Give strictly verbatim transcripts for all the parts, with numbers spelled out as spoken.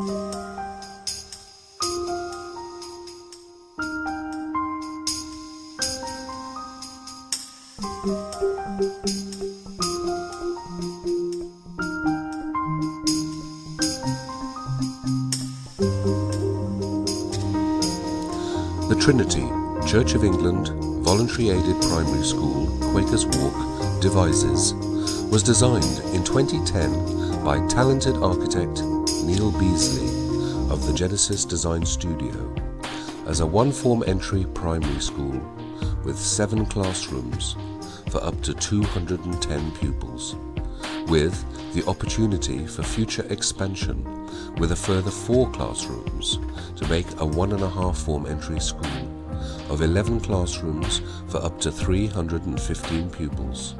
The Trinity, Church of England, Voluntary Aided Primary School, Quakers Walk, Devizes, was designed in twenty ten by talented architect Neill Beasley of the Genesis Design Studio as a one-form entry primary school with seven classrooms for up to two hundred ten pupils, with the opportunity for future expansion with a further four classrooms to make a one and a half form entry school of eleven classrooms for up to three hundred fifteen pupils.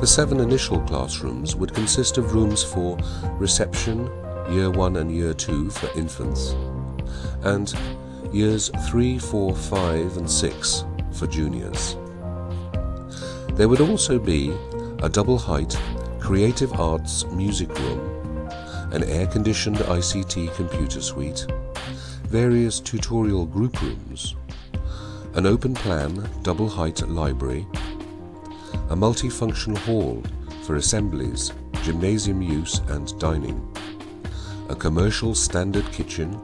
The seven initial classrooms would consist of rooms for reception, year one and year two for infants, and years three, four, five and six for juniors. There would also be a double height creative arts music room, an air-conditioned I C T computer suite, various tutorial group rooms, an open-plan double-height library, a multifunctional hall for assemblies, gymnasium use and dining, a commercial standard kitchen,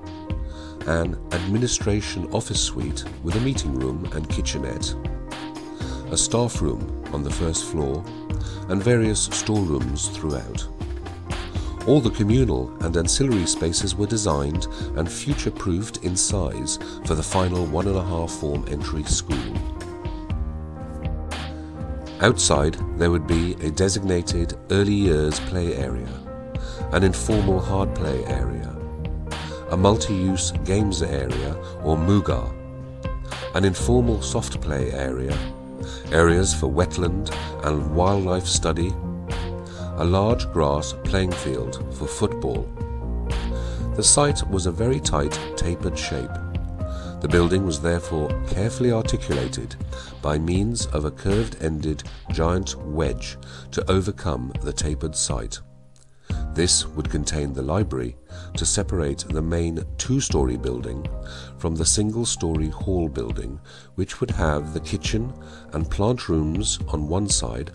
an administration office suite with a meeting room and kitchenette, a staff room on the first floor, and various storerooms throughout. All the communal and ancillary spaces were designed and future-proofed in size for the final one and a half form entry school. Outside, there would be a designated early years play area, an informal hard play area, a multi-use games area or MUGA, an informal soft play area, areas for wetland and wildlife study, a large grass playing field for football. The site was a very tight, tapered shape. The building was therefore carefully articulated by means of a curved-ended giant wedge to overcome the tapered site. This would contain the library to separate the main two-storey building from the single-storey hall building, which would have the kitchen and plant rooms on one side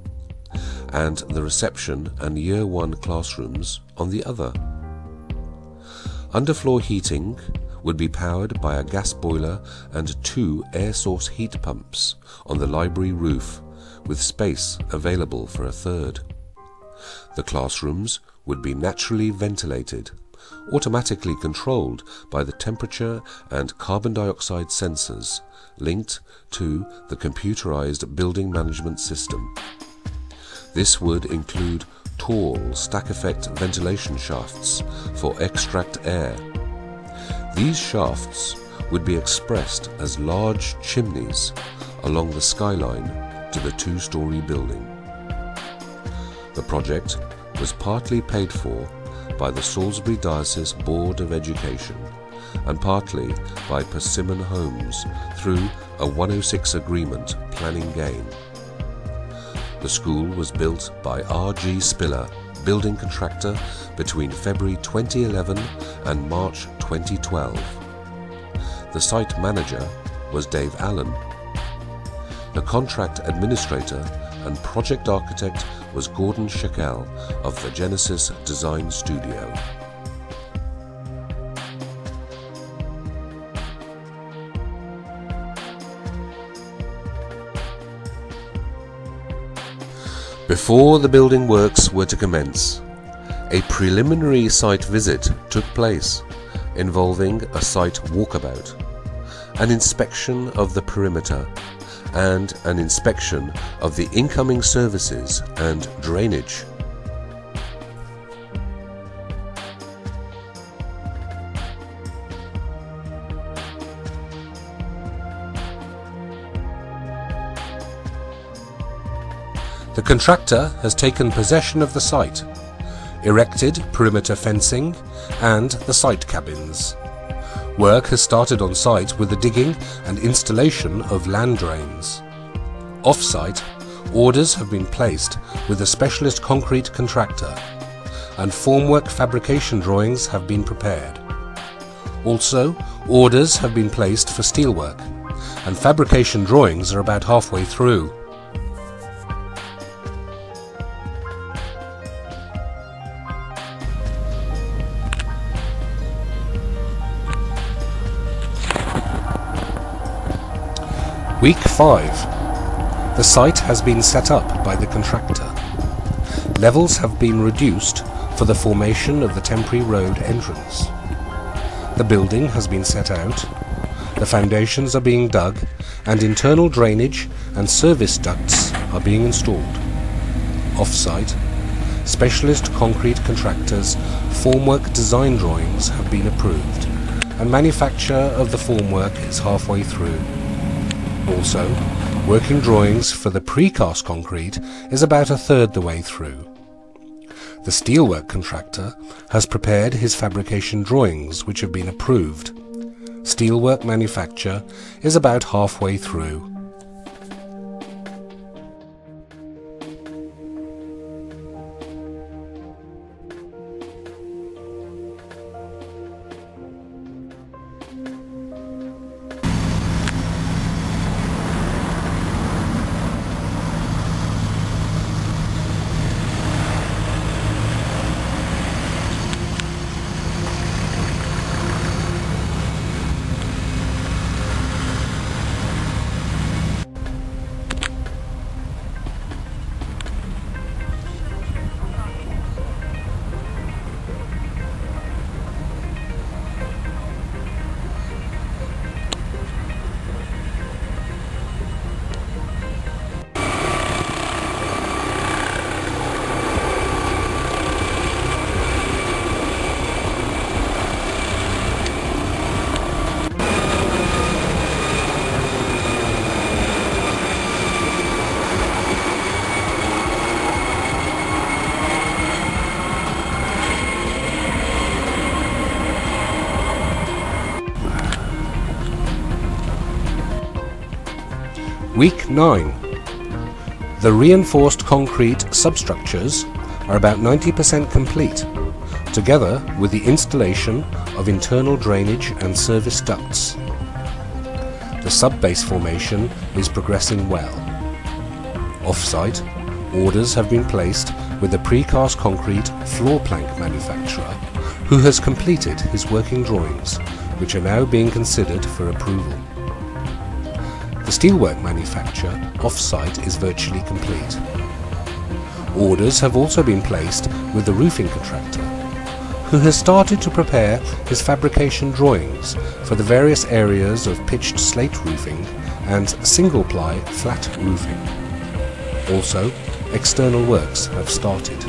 and the reception and year one classrooms on the other. Underfloor heating would be powered by a gas boiler and two air source heat pumps on the library roof, with space available for a third. The classrooms would be naturally ventilated, automatically controlled by the temperature and carbon dioxide sensors linked to the computerized building management system. This would include tall stack effect ventilation shafts for extract air. These shafts would be expressed as large chimneys along the skyline to the two-story building. The project was partly paid for by the Salisbury Diocese Board of Education and partly by Persimmon Homes through a one oh six agreement planning gain. The school was built by R. G. Spiller, building contractor, between February twenty eleven and March twenty twelve. The site manager was Dave Allen. The contract administrator and project architect was Gordon Shackell of the Genesis Design Studio. Before the building works were to commence, a preliminary site visit took place involving a site walkabout, an inspection of the perimeter, and an inspection of the incoming services and drainage. The contractor has taken possession of the site, erected perimeter fencing and the site cabins. Work has started on site with the digging and installation of land drains. Off-site, orders have been placed with a specialist concrete contractor, and formwork fabrication drawings have been prepared. Also, orders have been placed for steelwork, and fabrication drawings are about halfway through. Week five. The site has been set up by the contractor. Levels have been reduced for the formation of the temporary road entrance. The building has been set out, the foundations are being dug, and internal drainage and service ducts are being installed. Off-site, specialist concrete contractors' formwork design drawings have been approved, and manufacture of the formwork is halfway through. Also, working drawings for the precast concrete is about a third the way through. The steelwork contractor has prepared his fabrication drawings which have been approved. Steelwork manufacture is about halfway through. Week nine. The reinforced concrete substructures are about ninety percent complete, together with the installation of internal drainage and service ducts. The sub-base formation is progressing well. Off-site, orders have been placed with the precast concrete floor plank manufacturer, who has completed his working drawings, which are now being considered for approval. The steelwork manufacture off-site is virtually complete. Orders have also been placed with the roofing contractor, who has started to prepare his fabrication drawings for the various areas of pitched slate roofing and single-ply flat roofing. Also, external works have started.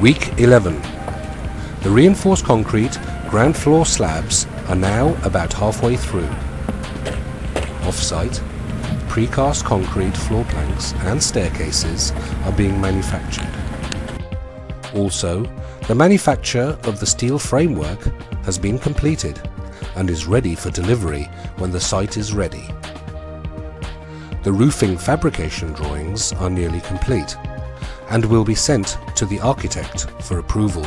Week eleven. The reinforced concrete ground floor slabs are now about halfway through. Off-site, precast concrete floor planks and staircases are being manufactured. Also, the manufacture of the steel framework has been completed and is ready for delivery when the site is ready. The roofing fabrication drawings are nearly complete and will be sent to the architect for approval.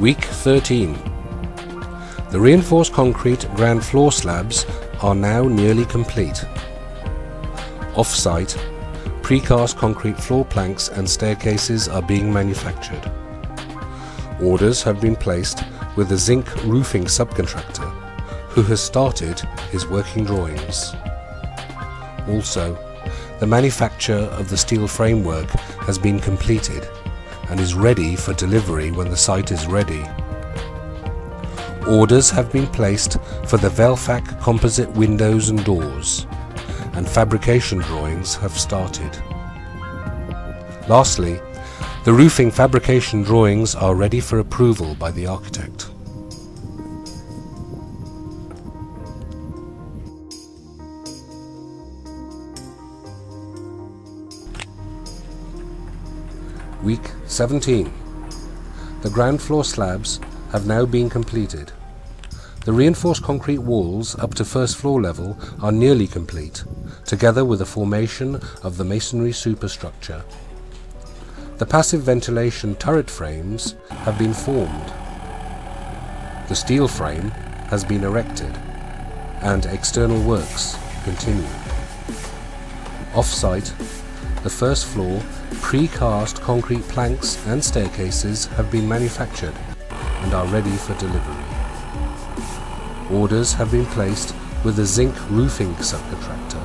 Week thirteen. The reinforced concrete ground floor slabs are now nearly complete. Off-site, precast concrete floor planks and staircases are being manufactured. Orders have been placed with the zinc roofing subcontractor, who has started his working drawings. Also, the manufacture of the steel framework has been completed and is ready for delivery when the site is ready. Orders have been placed for the Velfac composite windows and doors, and fabrication drawings have started. Lastly, the roofing fabrication drawings are ready for approval by the architect. Week seventeen. The ground floor slabs have now been completed. The reinforced concrete walls up to first floor level are nearly complete, together with the formation of the masonry superstructure. The passive ventilation turret frames have been formed. The steel frame has been erected, and external works continue. Off-site, the first floor precast concrete planks and staircases have been manufactured and are ready for delivery. Orders have been placed with the zinc roofing subcontractor,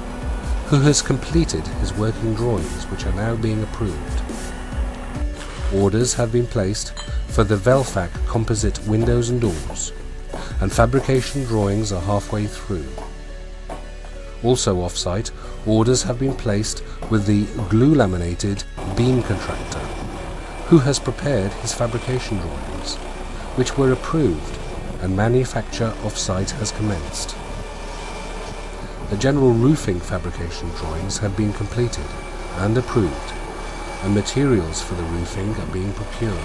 who has completed his working drawings, which are now being approved. Orders have been placed for the Velfac composite windows and doors, and fabrication drawings are halfway through. Also off-site, orders have been placed with the glue-laminated beam contractor, who has prepared his fabrication drawings, which were approved, and manufacture off-site has commenced. The general roofing fabrication drawings have been completed and approved, and materials for the roofing are being procured.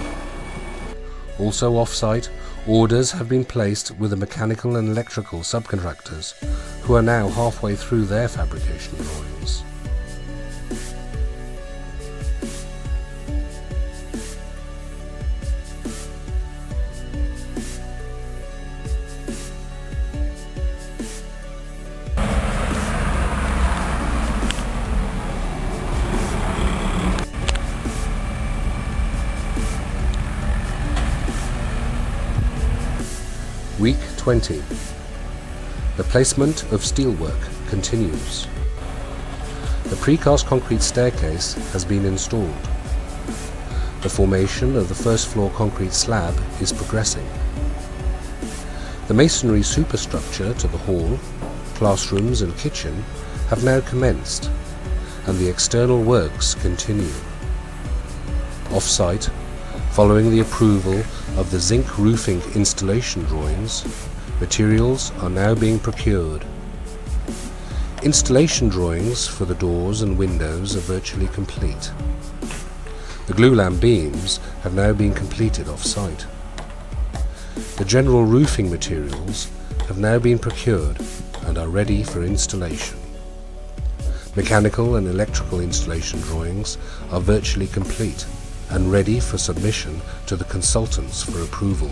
Also off-site, orders have been placed with the mechanical and electrical subcontractors, who are now halfway through their fabrication drawings. Week twenty. The placement of steelwork continues. The precast concrete staircase has been installed. The formation of the first floor concrete slab is progressing. The masonry superstructure to the hall, classrooms and kitchen have now commenced, and the external works continue. Off-site, following the approval of the zinc roofing installation drawings, materials are now being procured. Installation drawings for the doors and windows are virtually complete. The glulam beams have now been completed off-site. The general roofing materials have now been procured and are ready for installation. Mechanical and electrical installation drawings are virtually complete and ready for submission to the consultants for approval.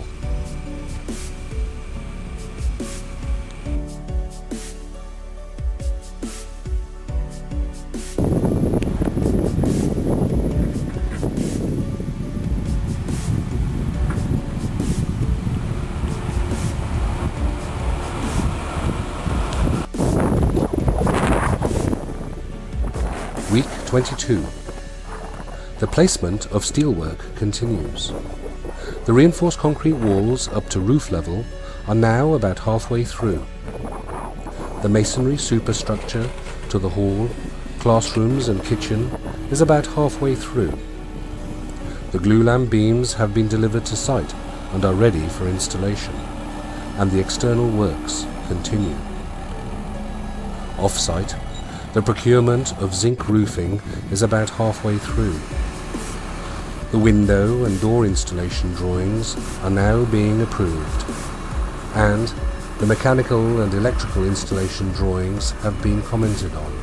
Week twenty-two. The placement of steelwork continues. The reinforced concrete walls up to roof level are now about halfway through. The masonry superstructure to the hall, classrooms and kitchen is about halfway through. The glulam beams have been delivered to site and are ready for installation, and the external works continue. Off-site, the procurement of zinc roofing is about halfway through. The window and door installation drawings are now being approved, and the mechanical and electrical installation drawings have been commented on.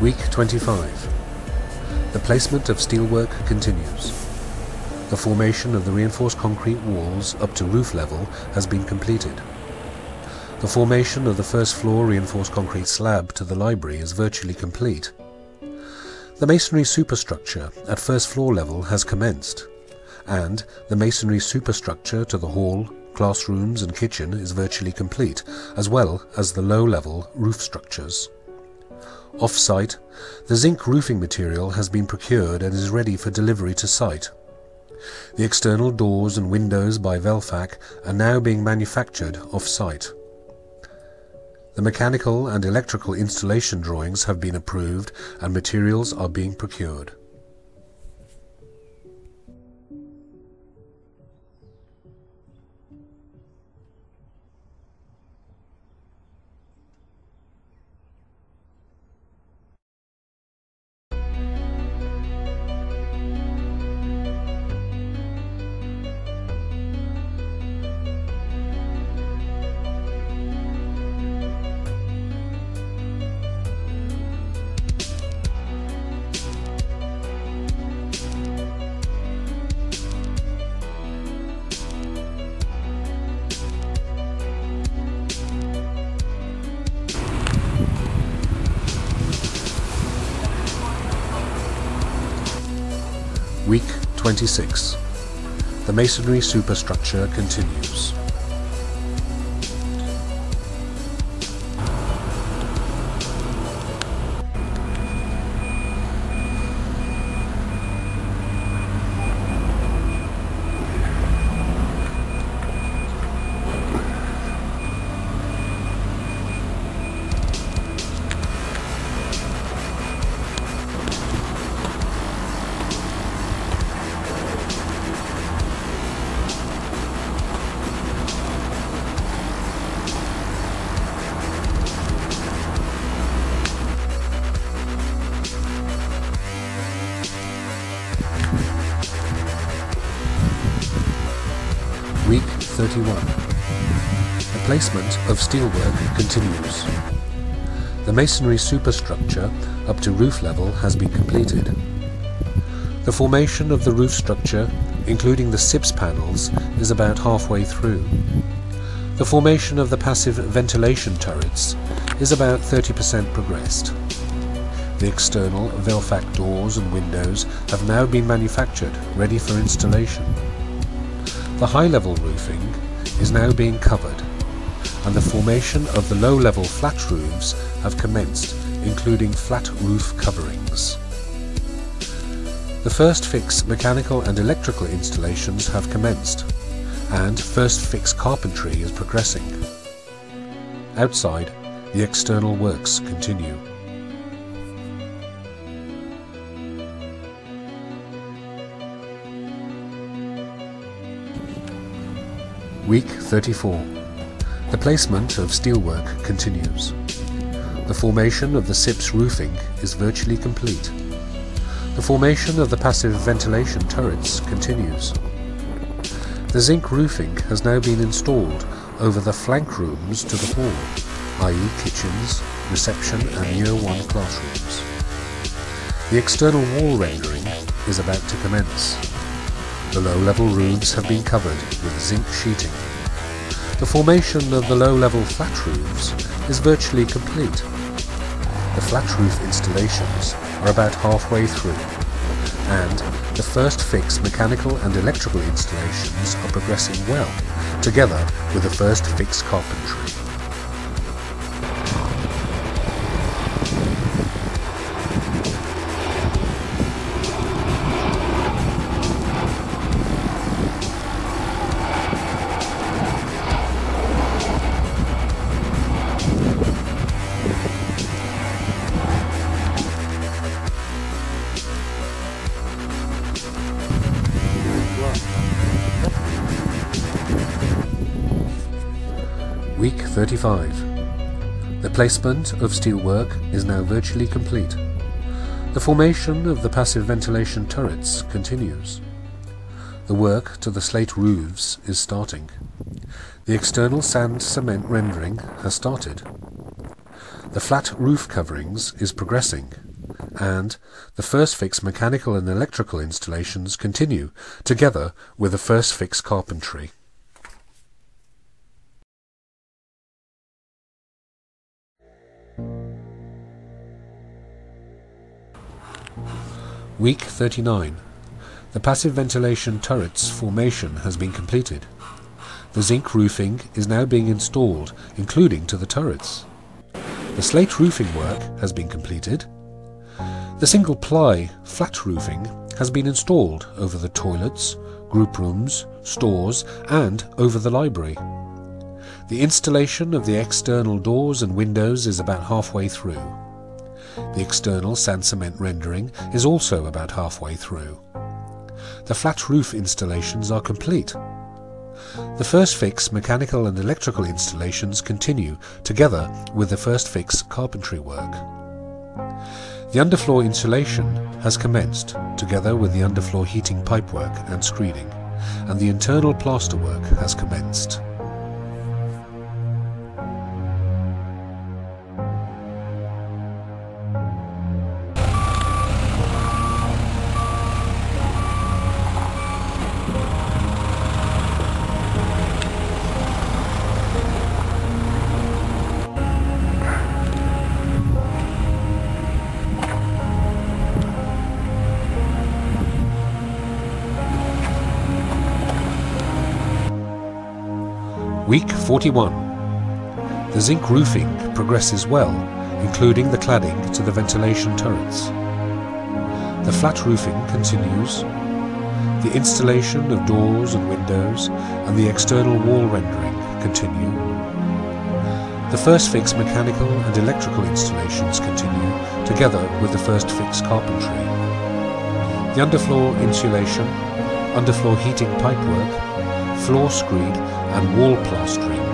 Week twenty-five. The placement of steelwork continues. The formation of the reinforced concrete walls up to roof level has been completed. The formation of the first floor reinforced concrete slab to the library is virtually complete. The masonry superstructure at first floor level has commenced, and the masonry superstructure to the hall, classrooms and kitchen is virtually complete, as well as the low-level roof structures. Off-site, the zinc roofing material has been procured and is ready for delivery to site. The external doors and windows by Velfac are now being manufactured off-site. The mechanical and electrical installation drawings have been approved and materials are being procured. Week twenty-six. The masonry superstructure continues. Week thirty-one. The placement of steelwork continues. The masonry superstructure up to roof level has been completed. The formation of the roof structure, including the S I P S panels, is about halfway through. The formation of the passive ventilation turrets is about thirty percent progressed. The external Velfac doors and windows have now been manufactured, ready for installation. The high-level roofing is now being covered, and the formation of the low-level flat roofs have commenced, including flat roof coverings. The first fix mechanical and electrical installations have commenced, and first fix carpentry is progressing. Outside, the external works continue. Week thirty-four. The placement of steelwork continues. The formation of the S I P S roofing is virtually complete. The formation of the passive ventilation turrets continues. The zinc roofing has now been installed over the flank rooms to the hall, that is kitchens, reception and Year one classrooms. The external wall rendering is about to commence. The low-level roofs have been covered with zinc sheeting. The formation of the low-level flat roofs is virtually complete. The flat roof installations are about halfway through, and the first fix mechanical and electrical installations are progressing well, together with the first fix carpentry. Week thirty-five. The placement of steelwork is now virtually complete. The formation of the passive ventilation turrets continues. The work to the slate roofs is starting. The external sand cement rendering has started. The flat roof coverings is progressing, and the First Fix mechanical and electrical installations continue, together with the First Fix carpentry. Week thirty-nine. The passive ventilation turrets formation has been completed. The zinc roofing is now being installed, including to the turrets. The slate roofing work has been completed. The single ply flat roofing has been installed over the toilets, group rooms, stores and over the library. The installation of the external doors and windows is about halfway through. The external sand cement rendering is also about halfway through. The flat roof installations are complete. The First Fix mechanical and electrical installations continue, together with the First Fix carpentry work. The underfloor insulation has commenced, together with the underfloor heating pipework and screening, and the internal plaster work has commenced. Week forty-one. The zinc roofing progresses well, including the cladding to the ventilation turrets. The flat roofing continues, the installation of doors and windows and the external wall rendering continue. The First Fix mechanical and electrical installations continue, together with the First Fix carpentry. The underfloor insulation, underfloor heating pipework, floor screed and wall plastering continue.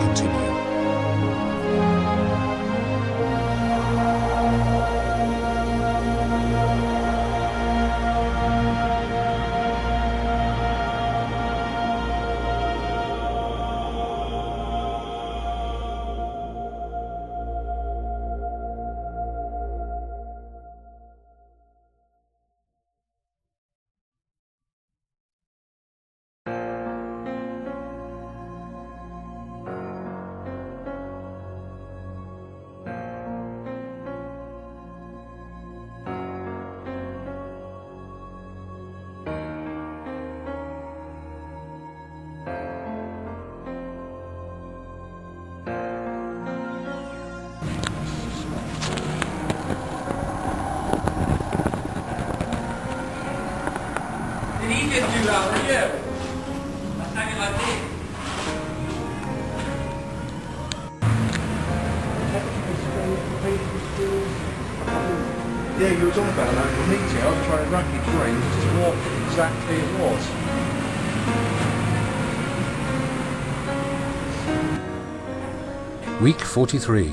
Week forty-three.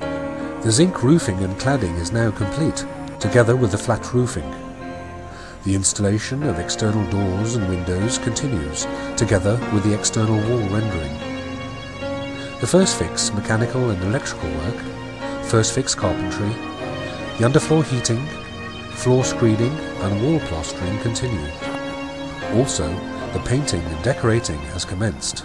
The zinc roofing and cladding is now complete, together with the flat roofing. The installation of external doors and windows continues, together with the external wall rendering. The First Fix mechanical and electrical work, First Fix carpentry, the underfloor heating, floor screening and wall plastering continue. Also, the painting and decorating has commenced.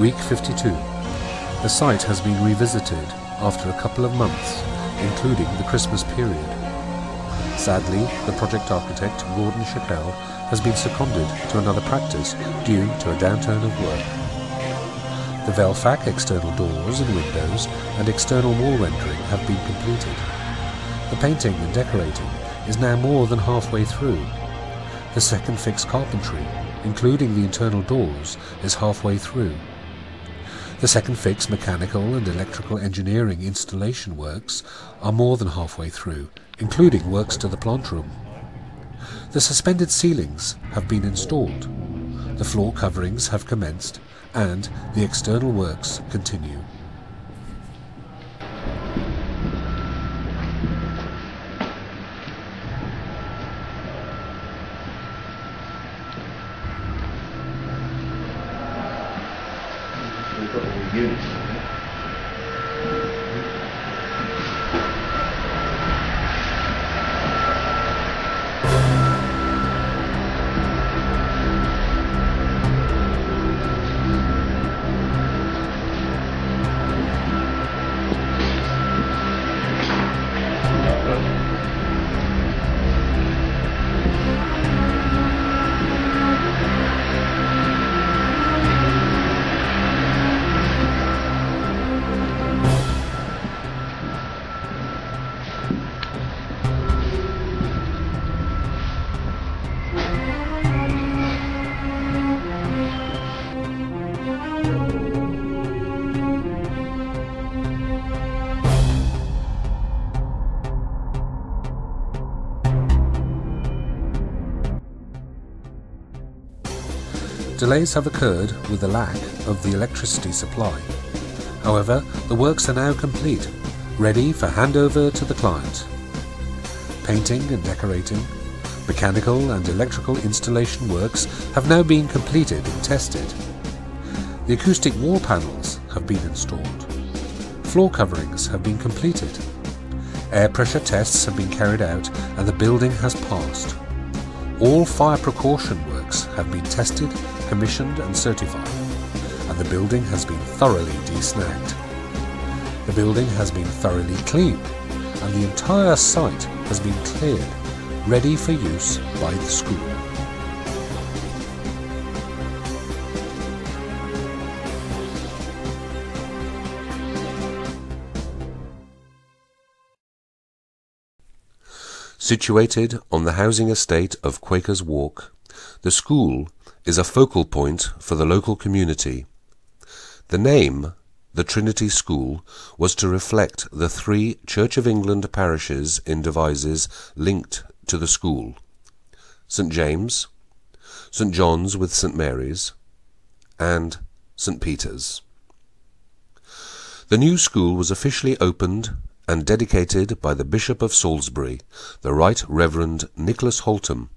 Week fifty-two. The site has been revisited after a couple of months, including the Christmas period. Sadly, the project architect, Gordon Shackell, has been seconded to another practice due to a downturn of work. The Velfac external doors and windows and external wall rendering have been completed. The painting and decorating is now more than halfway through. The second fix carpentry including the internal doors, is halfway through. The second fix, mechanical and electrical engineering installation works, are more than halfway through, including works to the plant room. The suspended ceilings have been installed, the floor coverings have commenced, and the external works continue. Delays have occurred with the lack of the electricity supply. However, the works are now complete, ready for handover to the client. Painting and decorating, mechanical and electrical installation works have now been completed and tested. The acoustic wall panels have been installed. Floor coverings have been completed. Air pressure tests have been carried out and the building has passed. All fire precaution works have been tested, commissioned and certified, and the building has been thoroughly de-snagged. The building has been thoroughly cleaned, and the entire site has been cleared, ready for use by the school. Situated on the housing estate of Quakers Walk, the school is a focal point for the local community. The name, the Trinity School, was to reflect the three Church of England parishes in Devizes linked to the school: Saint James, Saint John's with Saint Mary's, and Saint Peter's. The new school was officially opened and dedicated by the Bishop of Salisbury, the Right Reverend Nicholas Holtam,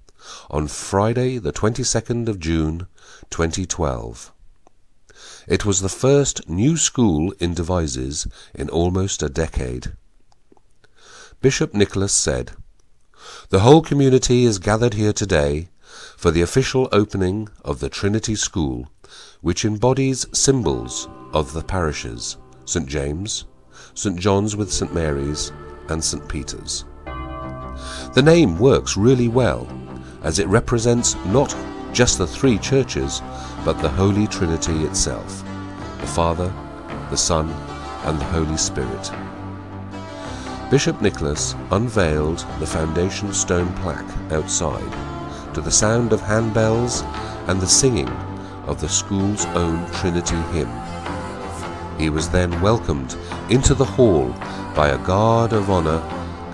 on Friday the twenty-second of June twenty twelve. It was the first new school in Devizes in almost a decade. Bishop Nicholas said, "The whole community is gathered here today for the official opening of the Trinity School, which embodies symbols of the parishes, Saint James, Saint John's with Saint Mary's and Saint Peter's." The name works really well, as it represents not just the three churches, but the Holy Trinity itself, the Father, the Son, and the Holy Spirit. Bishop Nicholas unveiled the foundation stone plaque outside, to the sound of handbells and the singing of the school's own Trinity hymn. He was then welcomed into the hall by a guard of honour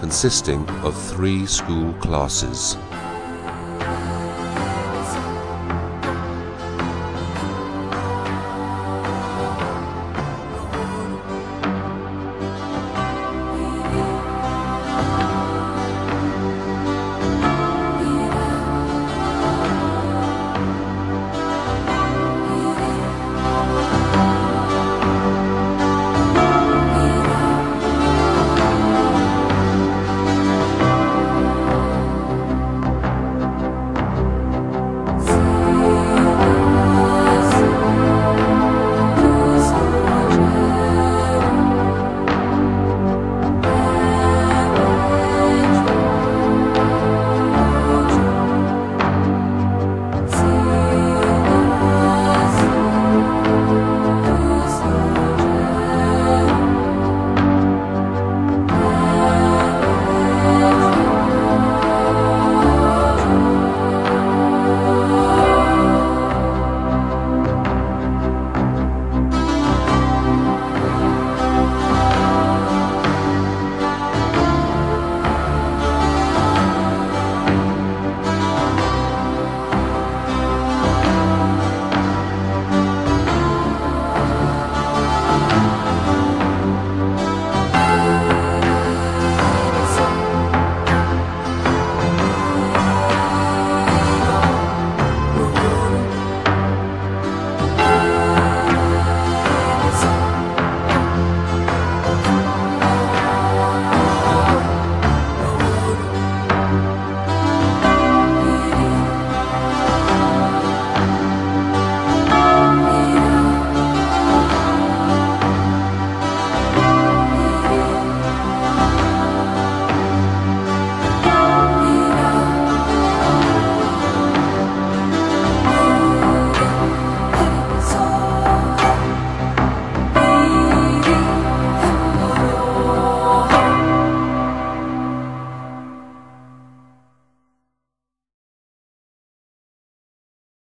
consisting of three school classes.